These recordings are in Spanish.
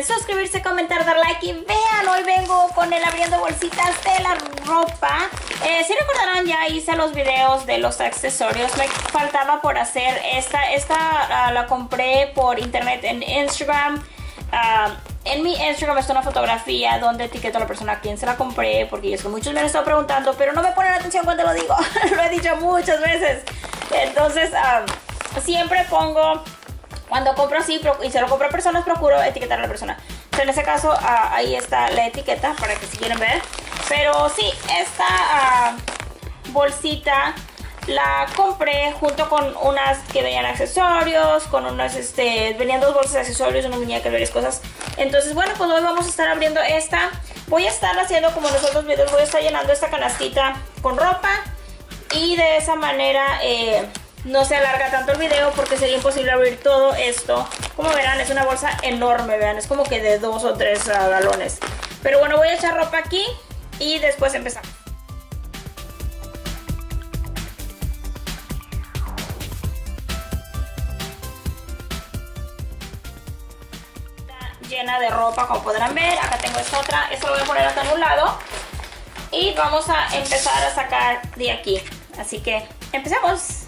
olviden suscribirse, comentar, dar like y vean, hoy vengo con el abriendo bolsitas de la ropa. Si recordarán, ya hice los videos de los accesorios. Me faltaba por hacer esta la compré por internet en Instagram. En mi Instagram está una fotografía donde etiqueto a la persona a quien se la compré, porque es que muchos me han estado preguntando, pero no me ponen atención cuando lo digo. Lo he dicho muchas veces. Entonces, siempre pongo, cuando compro así y se lo compro a personas, procuro etiquetar a la persona. Entonces, en este caso, ahí está la etiqueta para que si quieren ver. Pero sí, esta bolsita la compré junto con unas que venían accesorios, con unas, venían dos bolsas de accesorios, una muñeca y varias cosas. Entonces, bueno, pues hoy vamos a estar abriendo esta. Voy a estar haciendo como en los otros videos, voy a estar llenando esta canastita con ropa. Y de esa manera no se alarga tanto el video, porque sería imposible abrir todo esto. Como verán, es una bolsa enorme, vean, es como que de 2 o 3 galones. Pero bueno, voy a echar ropa aquí y después empezamos. Llena de ropa, como podrán ver. Acá tengo esta otra, esta lo voy a poner acá en un lado y vamos a empezar a sacar de aquí, así que empecemos.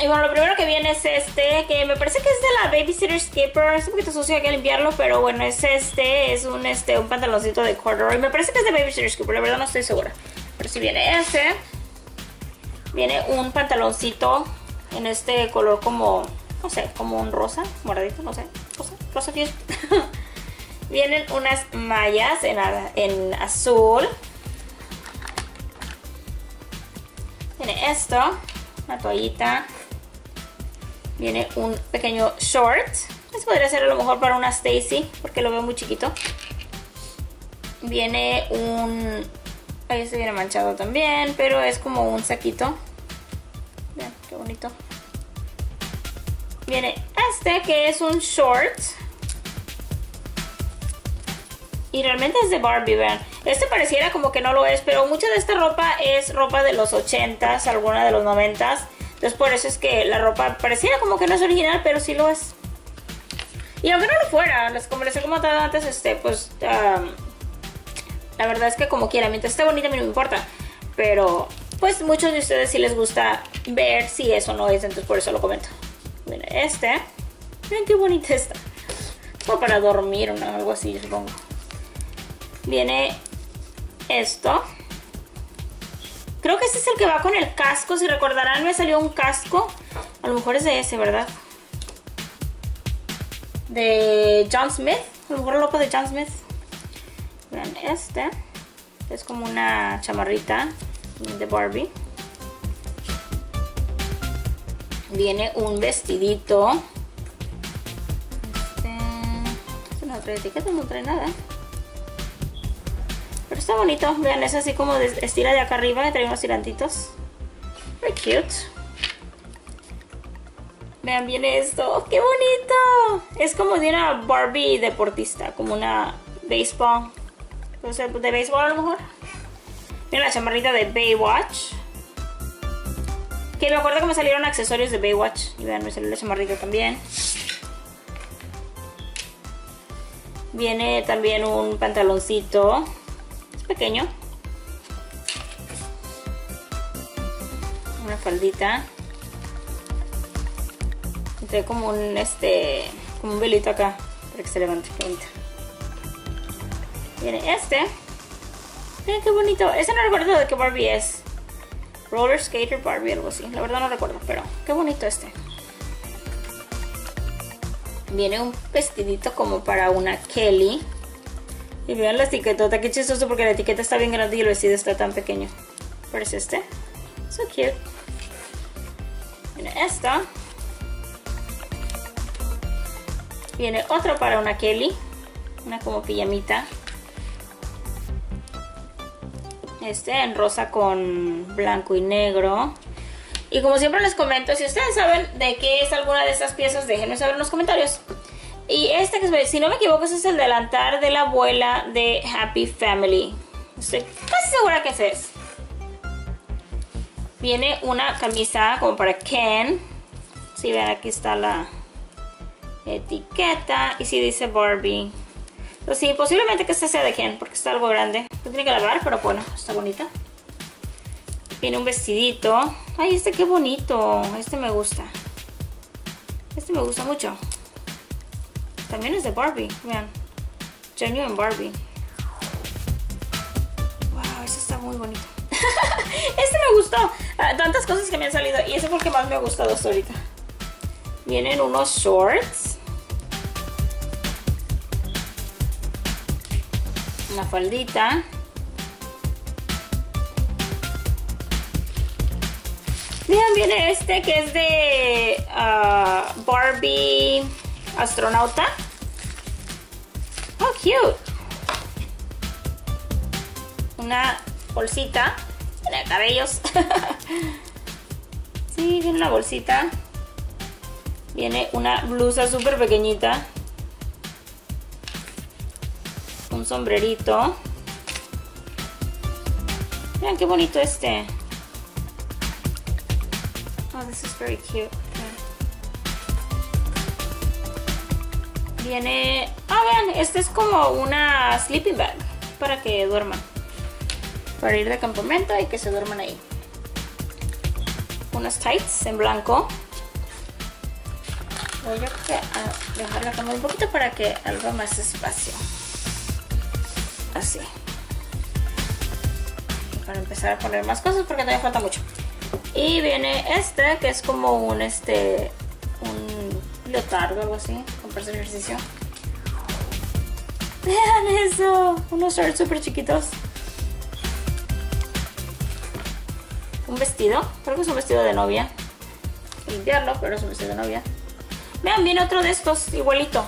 Y bueno, lo primero que viene es este, que me parece que es de la Babysitter Skipper. Es un poquito sucio, hay que limpiarlo, pero bueno, es este, es un pantaloncito de corduroy. Me parece que es de Babysitter Skipper, la verdad no estoy segura, pero si viene este, viene un pantaloncito en este color como, no sé, como un rosa, moradito, no sé, rosa fiesta. Vienen unas mallas en azul. Viene esto, una toallita. Viene un pequeño short. Esto podría ser a lo mejor para una Stacy, porque lo veo muy chiquito. Viene un... ahí se viene manchado también, pero es como un saquito. Vean, qué bonito. Viene este, que es un short. Y realmente es de Barbie, vean. Este pareciera como que no lo es, pero mucha de esta ropa es ropa de los 80s, alguna de los 90s. Entonces por eso es que la ropa pareciera como que no es original, pero sí lo es. Y aunque no lo fuera, como les he comentado antes, pues la verdad es que como quiera, mientras esté bonita a mí no me importa. Pero pues muchos de ustedes sí les gusta ver si eso no es, entonces por eso lo comento. Miren, miren qué bonita está. O para dormir o algo así, supongo. Viene esto. Creo que este es el que va con el casco. Si recordarán, me salió un casco. A lo mejor es de ese, ¿verdad? De John Smith. A lo mejor el loco de John Smith. Vean, este es como una chamarrita de Barbie. Viene un vestidito. Es una otra etiqueta, no trae nada. Pero está bonito. Vean, es así como estira de acá arriba. Trae unos tirantitos. Muy cute. Vean, viene esto. ¡Qué bonito! Es como de una Barbie deportista. Como una béisbol. No sé, de béisbol a lo mejor. Miren la chamarrita de Baywatch. Que me acuerdo que me salieron accesorios de Baywatch. Y vean, me salió la chamarrita también. Viene también un pantaloncito. Es pequeño. Una faldita. Y trae como un como un velito acá. Para que se levante. Qué bonito. Viene este. Miren qué bonito. Este no recuerdo de qué Barbie es. Roller Skater Barbie, algo así. La verdad no recuerdo, pero qué bonito este. Viene un vestidito como para una Kelly. Y vean la etiquetota, qué chistoso porque la etiqueta está bien grande y el vestido está tan pequeño. Pero es este. So cute. Viene esta. Viene otro para una Kelly. Una como pijamita. En rosa con blanco y negro. Y como siempre les comento, si ustedes saben de qué es alguna de estas piezas, déjenme saber en los comentarios. Y este, que si no me equivoco, este es el del altar de la abuela de Happy Family. Estoy casi segura que ese es. Viene una camisa como para Ken. Si ven, aquí está la etiqueta y si dice Barbie. Pero sí, posiblemente que este sea de Ken porque está algo grande. Lo tiene que lavar, pero bueno, está bonita. Viene un vestidito. Ay, este qué bonito. Este me gusta. Este me gusta mucho. También es de Barbie, vean. Genuine Barbie. Wow, este está muy bonito. Este me gustó. Tantas cosas que me han salido. Y ese es el que más me ha gustado hasta ahorita. Vienen unos shorts. Una faldita. Vean, viene este que es de Barbie Astronauta. Oh, cute. Una bolsita llena de cabellos. Sí, viene una bolsita. Viene una blusa súper pequeñita. Un sombrerito. Vean qué bonito este. Oh, this is very cute. Okay. Viene... Ah, vean, este es como una sleeping bag para que duerman. Para ir de campamento y que se duerman ahí. Unas tights en blanco. Voy a dejar la cama un poquito para que algo más espacio. Así. Para empezar a poner más cosas porque todavía falta mucho. Y viene este que es como un leotardo, algo así, para hacer ejercicio. Vean eso, unos shorts súper chiquitos. Un vestido, creo que es un vestido de novia. Limpiarlo, pero es un vestido de novia. Vean, viene otro de estos, igualito.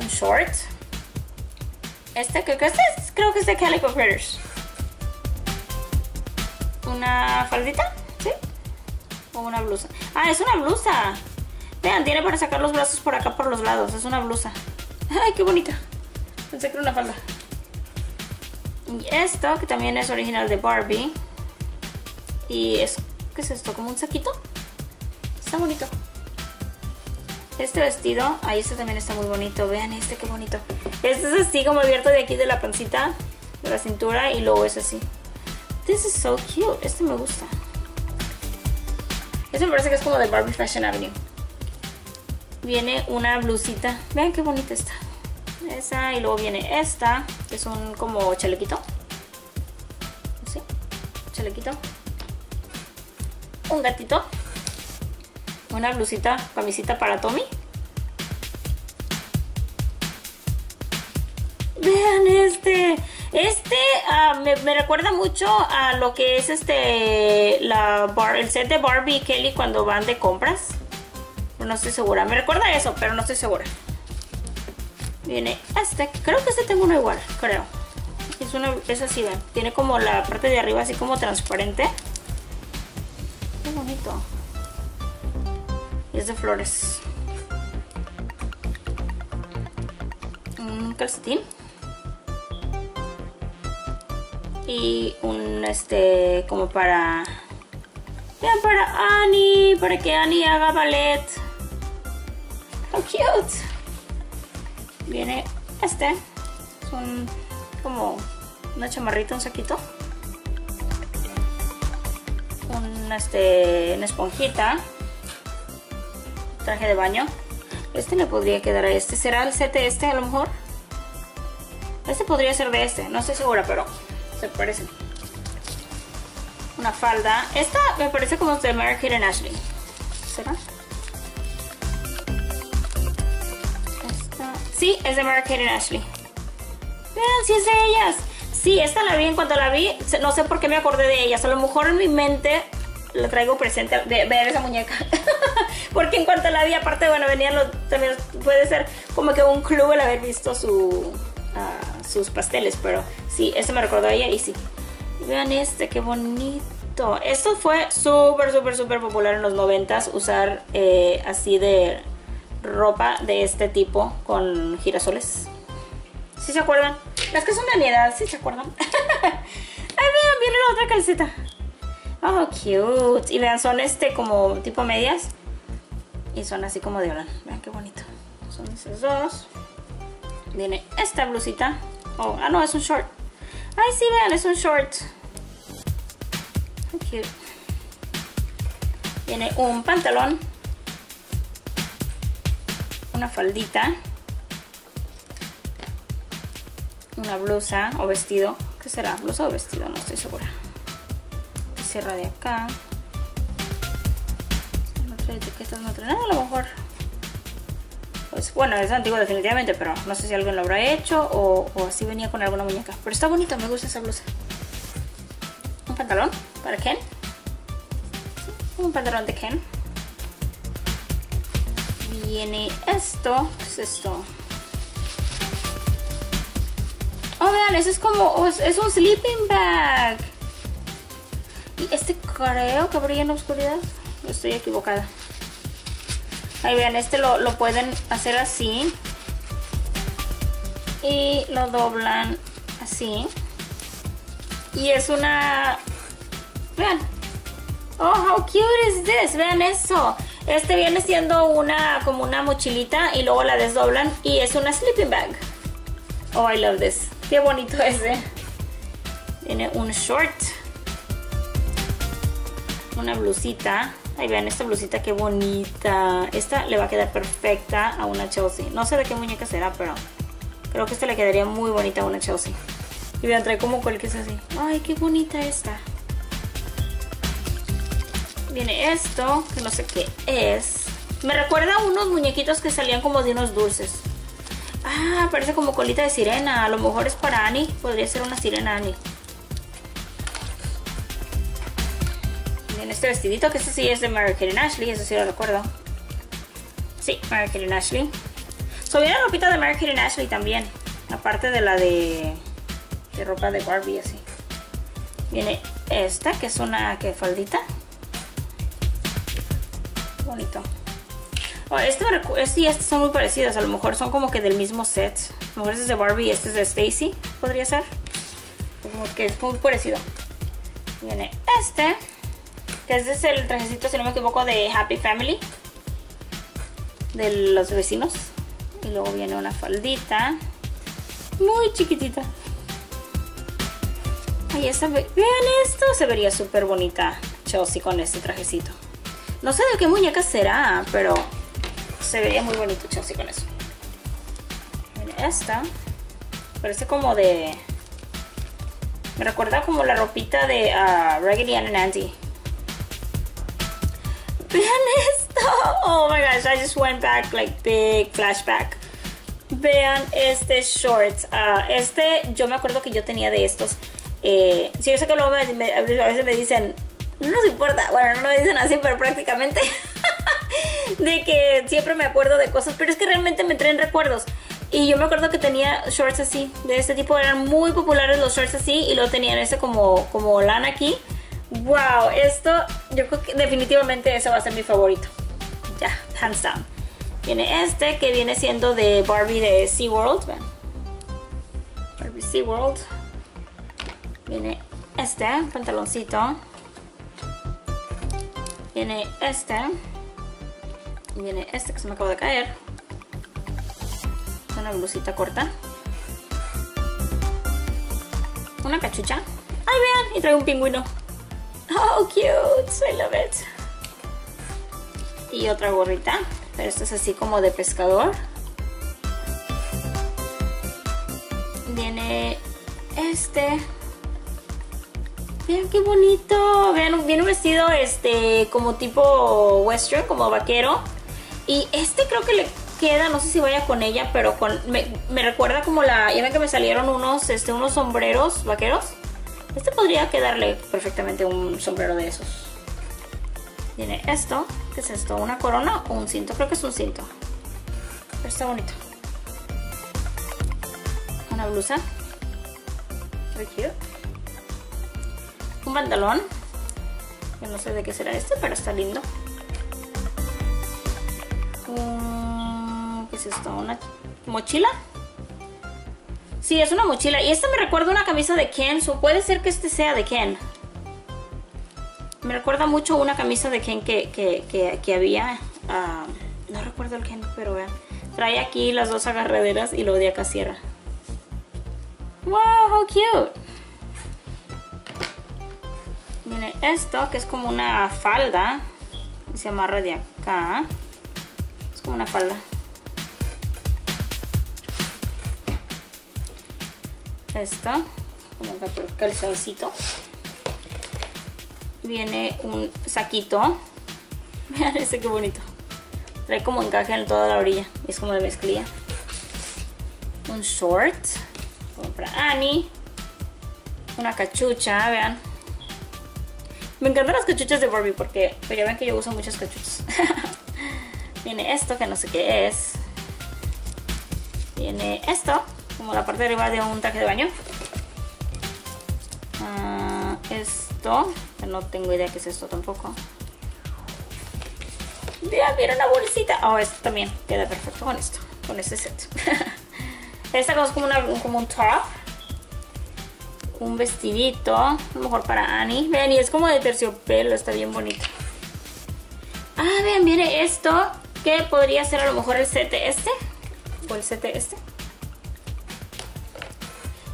Un short. Este creo que es de Calico Critters. Una faldita, ¿sí? O una blusa. Ah, es una blusa. Vean, tiene para sacar los brazos por acá, por los lados. Es una blusa. Ay, qué bonita. Pensé que era una falda. Y esto, que también es original de Barbie. Y es, ¿qué es esto? ¿Como un saquito? Está bonito. Este vestido, ahí este también está muy bonito. Vean este, qué bonito. Este es así como abierto de aquí de la pancita, de la cintura, y luego es así. This is so cute. Este me gusta. Este me parece que es como de Barbie Fashion Avenue. Viene una blusita. Vean qué bonita está. Esa y luego viene esta, que es un como chalequito. ¿Sí? Chalequito. Un gatito. Una blusita, camisita para Tommy. Vean este. Este me recuerda mucho a lo que es el set de Barbie y Kelly cuando van de compras. No estoy segura. Me recuerda a eso, pero no estoy segura. Viene este. Creo que este tengo uno igual, creo. Es así, vean. Tiene como la parte de arriba así como transparente. Qué bonito. Y es de flores. Un calcetín. Y un como para... Vean, para Annie. Para que Annie haga ballet. How cute. Viene este. Es un... como... una chamarrita, un saquito. Una esponjita. Traje de baño. Este le podría quedar a este. ¿Será el set de este a lo mejor? Este podría ser de este. No estoy segura, pero... se parecen. Una falda. Esta me parece como de American and Ashley. ¿Será? Esta. Sí, es de American and Ashley. Vean, sí es de ellas. Sí, esta la vi en cuanto la vi. No sé por qué me acordé de ellas. A lo mejor en mi mente la traigo presente de ver esa muñeca. Porque en cuanto la vi, aparte, bueno, venían los, también puede ser como que un club el haber visto sus pasteles, pero sí, este me recordó a ella y sí. Vean este, qué bonito. Esto fue súper popular en los 90s, usar así de ropa de este tipo con girasoles. ¿Sí se acuerdan? Las que son de mi edad, ¿sí se acuerdan? Ay, vean, viene la otra calceta. Oh, cute. Y vean, son como tipo medias. Y son así como de olán. Vean qué bonito. Son esos dos. Tiene esta blusita. Oh, ah no, es un short. Ay, sí, vean, es un short. How cute. Tiene un pantalón. Una faldita. Una blusa o vestido. ¿Qué será? ¿Blusa o vestido? No estoy segura. Cierra de acá. No trae etiquetas, no trae nada, a lo mejor. Pues bueno, es antiguo definitivamente, pero no sé si alguien lo habrá hecho o así venía con alguna muñeca. Pero está bonito, me gusta esa blusa. Un pantalón para Ken. Un pantalón de Ken. Viene esto. ¿Qué es esto? Oh, vean, eso es como... Oh, es un sleeping bag. Y este creo que brilla en la oscuridad. Estoy equivocada. Ahí vean, lo pueden hacer así. Y lo doblan así. Y es una... Vean. Oh, how cute is this. Vean eso. Este viene siendo como una mochilita y luego la desdoblan y es una sleeping bag. Oh, I love this. Qué bonito ese. Tiene un short. Una blusita. Ahí vean esta blusita, qué bonita. Esta le va a quedar perfecta a una Chelsea. No sé de qué muñeca será, pero creo que esta le quedaría muy bonita a una Chelsea. Y vean, trae como cual que es así. Ay, qué bonita esta. Viene esto, que no sé qué es. Me recuerda a unos muñequitos que salían como de unos dulces. Ah, parece como colita de sirena. A lo mejor es para Annie. Podría ser una sirena Annie. En este vestidito, que este sí es de American and Ashley, eso sí lo recuerdo. Sí, American and Ashley. So viene ropita de American and Ashley también. Aparte de la de ropa de Barbie, así. Viene esta, que es una faldita. Bonito. Oh, este y este son muy parecidos. A lo mejor son como que del mismo set. A lo mejor este es de Barbie y este es de Stacy. Podría ser. Como que es muy parecido. Viene este. Este es el trajecito, si no me equivoco, de Happy Family. De los vecinos. Y luego viene una faldita. Muy chiquitita. Ay, vean esto. Se vería súper bonita Chelsea con este trajecito. No sé de qué muñeca será, pero se vería muy bonito Chelsea con eso. Miren esta. Parece como de... Me recuerda como la ropita de Raggedy Ann and Andy. Vean esto. Oh my gosh, I just went back like big flashback. Vean este short. Yo me acuerdo que yo tenía de estos. Sí, yo sé que luego a veces me dicen, no nos importa. Bueno, no me dicen así, pero prácticamente. De que siempre me acuerdo de cosas, pero es que realmente me traen recuerdos. Y yo me acuerdo que tenía shorts así, de este tipo. Eran muy populares los shorts así y luego tenían ese como lana aquí. Wow, esto, yo creo que definitivamente eso va a ser mi favorito. Ya, hands down. Viene este que viene siendo de Barbie de SeaWorld. Ven. Barbie SeaWorld. Viene este, pantaloncito. Viene este. Viene este que se me acaba de caer. Una blusita corta. Una cachucha. Ay, vean, y trae un pingüino. Oh, cute, I love it. Y otra gorrita, pero esta es así como de pescador. Viene este. Vean qué bonito. Vean, viene un vestido como tipo western, como vaquero. Y creo que le queda, no sé si vaya con ella, pero me recuerda como ya ven que me salieron unos sombreros vaqueros. Este podría quedarle perfectamente un sombrero de esos. Tiene esto. ¿Qué es esto? ¿Una corona o un cinto? Creo que es un cinto. Pero está bonito. Una blusa. Very cute. Un pantalón. Yo no sé de qué será este, pero está lindo. ¿Qué es esto? ¿Una mochila? Sí, es una mochila. Y esta me recuerda una camisa de Ken. So puede ser que este sea de Ken. Me recuerda mucho una camisa de Ken que había, no recuerdo el Ken, pero vean. Trae aquí las dos agarraderas y luego de acá cierra. ¡Wow! ¡How cute! Miren esto, que es como una falda. Y se amarra de acá. Es como una falda. Esto. Como acá por el calzoncito. Viene un saquito. Vean ese que bonito. Trae como encaje en toda la orilla. Es como de mezclilla. Un short. Como para Annie. Una cachucha, vean. Me encantan las cachuchas de Barbie porque pues ya ven que yo uso muchas cachuchas. Viene esto que no sé qué es. Viene esto, como la parte de arriba de un traje de baño. Esto, que no tengo idea qué es esto tampoco. Ya, mira una bolsita. Oh, esto también queda perfecto con esto, con este set. Esta cosa es como un top. Un vestidito, a lo mejor para Annie. Vean, y es como de terciopelo, está bien bonito. Ah, vean, mire esto. Que podría ser a lo mejor el set este. O el set este.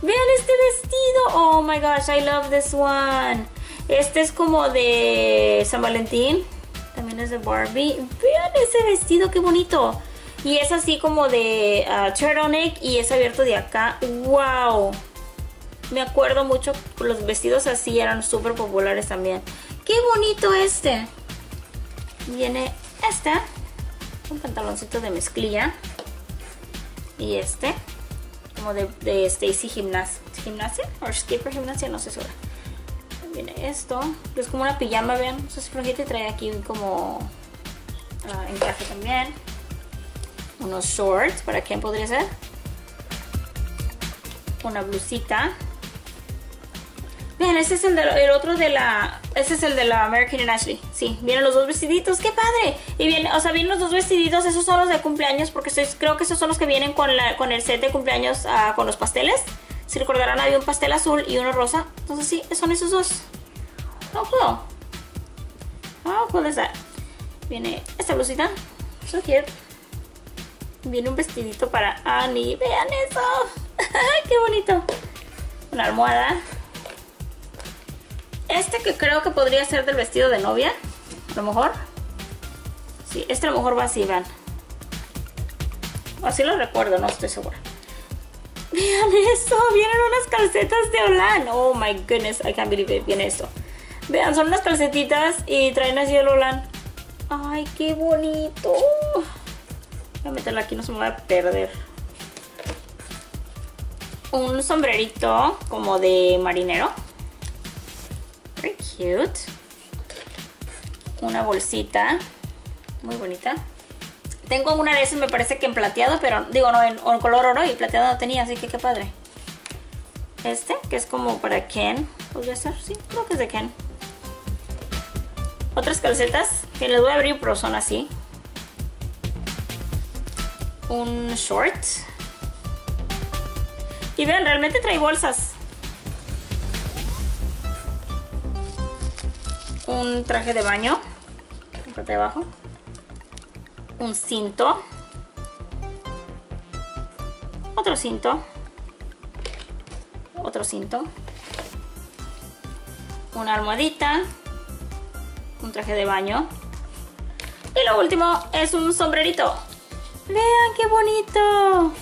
Vean este vestido. Oh my gosh, I love this one. Este es como de San Valentín. También es de Barbie. Vean ese vestido, qué bonito. Y es así como de turtleneck y es abierto de acá. ¡Wow! Me acuerdo mucho, los vestidos así eran súper populares también. ¡Qué bonito este! Viene esta, un pantaloncito de mezclilla. Y este, como de Stacy Gymnasia o Skipper Gymnasia, no sé si ahora. Viene esto, que es como una pijama, vean, eso es flojito y trae aquí como encaje también. Unos shorts, ¿para quién podría ser? Una blusita. Vean, este es el de la American and Ashley. Sí, vienen los dos vestiditos. ¡Qué padre! Y vienen, o sea, vienen los dos vestiditos. Esos son los de cumpleaños porque creo que esos son los que vienen con el set de cumpleaños con los pasteles. Si recordarán, había un pastel azul y uno rosa. Entonces sí, son esos dos. ¡Oh, cool! ¡Oh, cool es that! Viene esta blusita. So cute. Viene un vestidito para Annie. ¡Vean eso! ¡Qué bonito! Una almohada. Este que creo que podría ser del vestido de novia, a lo mejor. Sí, este a lo mejor va así, vean. Así lo recuerdo, no estoy segura. Vean eso, vienen unas calcetas de Holland. Oh my goodness, I can't believe it, viene eso. Vean, son unas calcetitas y traen así el Holland. ¡Ay, qué bonito! Voy a meterla aquí, no se me va a perder. Un sombrerito como de marinero. Very cute. Una bolsita muy bonita. Tengo una de esas, me parece que en plateado, pero digo no, en color oro, y plateado no tenía, así que qué padre. Este, que es como para Ken, podría ser, sí, creo que es de Ken. Otras calcetas que les voy a abrir, pero son así. Un short. Y vean, realmente trae bolsas. Un traje de baño, la parte de abajo. Un cinto. Otro cinto. Otro cinto. Una almohadita. Un traje de baño. Y lo último es un sombrerito. Vean qué bonito.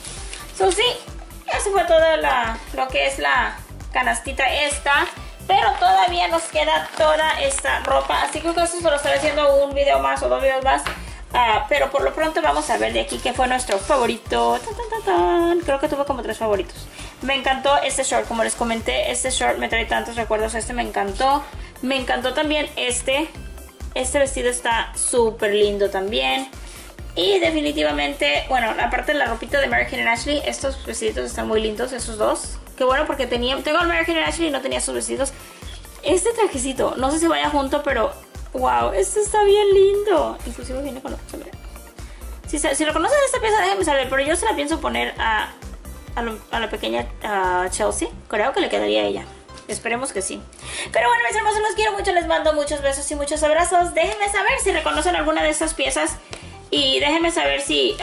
So sí, eso fue toda lo que es la canastita esta. Pero todavía nos queda toda esta ropa. Así que eso se lo estaré haciendo un video más o dos videos más. Pero por lo pronto vamos a ver de aquí qué fue nuestro favorito. ¡Tan, tan, tan, tan! Creo que tuve como 3 favoritos. Me encantó este short. Como les comenté, este short me trae tantos recuerdos. Este me encantó. Me encantó también este. Este vestido está súper lindo también. Y definitivamente, bueno, aparte de la ropita de American and Ashley, estos vestiditos están muy lindos, esos dos. Qué bueno porque tengo el American and Ashley y no tenía esos vestidos. Este trajecito, no sé si vaya junto, pero wow, este está bien lindo. Inclusive viene con los sombreros. Si lo conocen esta pieza, déjenme saber, pero yo se la pienso poner a la pequeña Chelsea. Creo que le quedaría a ella. Esperemos que sí. Pero bueno, mis hermosos, los quiero mucho. Les mando muchos besos y muchos abrazos. Déjenme saber si reconocen alguna de estas piezas. Y déjenme saber si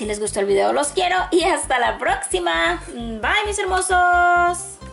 les gustó el video. Los quiero y hasta la próxima. Bye, mis hermosos.